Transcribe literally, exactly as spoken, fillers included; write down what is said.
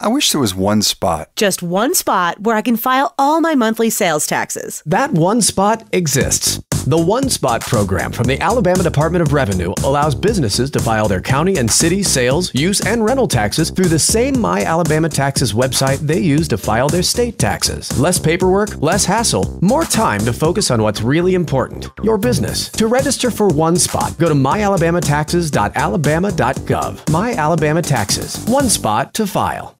I wish there was one spot. Just one spot where I can file all my monthly sales taxes. That one spot exists. The One Spot program from the Alabama Department of Revenue allows businesses to file their county and city sales, use, and rental taxes through the same My Alabama Taxes website they use to file their state taxes. Less paperwork, less hassle, more time to focus on what's really important, your business. To register for One Spot, go to my alabama taxes dot alabama dot gov. My Alabama Taxes. One spot to file.